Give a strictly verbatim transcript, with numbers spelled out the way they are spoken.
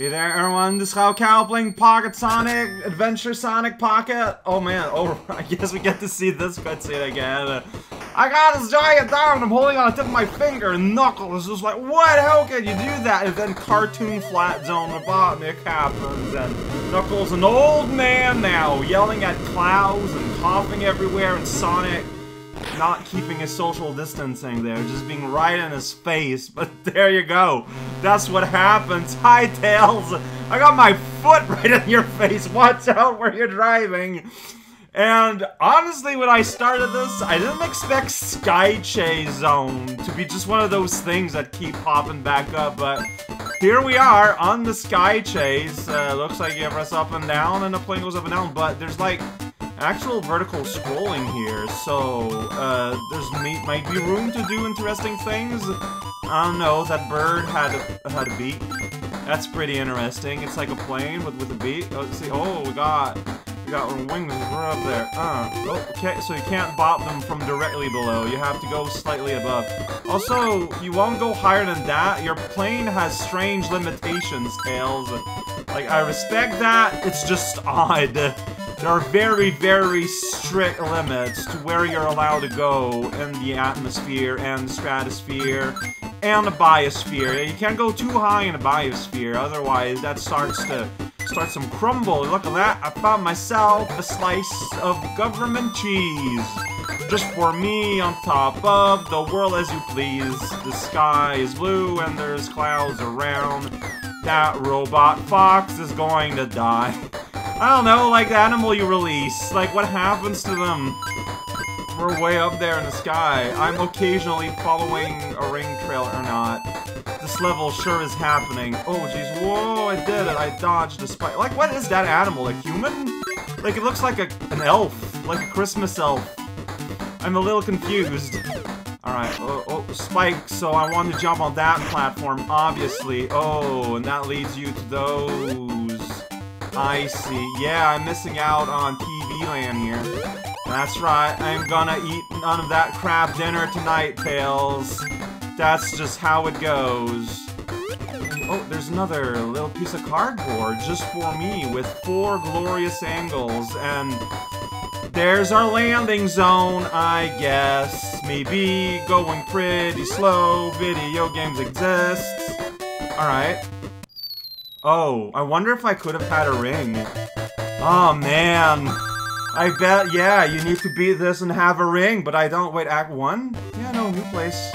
Hey there, everyone. This is raocow playing Pocket Sonic, Adventure Sonic Pocket. Oh man, oh, I guess we get to see this cutscene again. I got this giant down, I'm holding on the tip of my finger, and Knuckles is just like, what, how can you do that? And then Cartoon Flat Zone Robotnik happens, and Knuckles, an old man now, yelling at clouds and coughing everywhere, and Sonic not keeping his social distancing there, just being right in his face. But there you go. That's what happens. Hi, Tails. I got my foot right in your face. Watch out where you're driving. And honestly, when I started this, I didn't expect Sky Chase Zone to be just one of those things that keep popping back up, but here we are on the Sky Chase. Uh, looks like you press up and down, and the plane goes up and down, but there's like actual vertical scrolling here, so uh, there's may might be room to do interesting things. I don't know. That bird had a, had a beak. That's pretty interesting. It's like a plane with with a beak. Oh, see, oh, we got we got wings. We're up there. Uh, oh, okay. So you can't bop them from directly below. You have to go slightly above. Also, you won't go higher than that. Your plane has strange limitations, Tails. Like, I respect that. It's just odd. There are very, very strict limits to where you're allowed to go in the atmosphere and the stratosphere and the biosphere. You can't go too high in the biosphere, otherwise that starts to start some crumble. Look at that, I found myself a slice of government cheese. Just for me on top of the world as you please. The sky is blue and there's clouds around. That robot fox is going to die. I don't know, like the animal you release, like what happens to them? We're way up there in the sky. I'm occasionally following a ring trail or not. This level sure is happening. Oh jeez, whoa, I did it, I dodged a spike. Like what is that animal, a human? Like it looks like a, an elf, like a Christmas elf. I'm a little confused. Alright, oh, oh, spike, so I want to jump on that platform, obviously. Oh, and that leads you to those. I see. Yeah, I'm missing out on T V land here. That's right, I'm gonna eat none of that crab dinner tonight, Tails. That's just how it goes. Oh, there's another little piece of cardboard just for me with four glorious angles, and there's our landing zone, I guess. Maybe going pretty slow, video games exist. Alright. Oh, I wonder if I could have had a ring. Oh man, I bet, yeah, you need to beat this and have a ring, but I don't, wait, act one? Yeah, no, new place.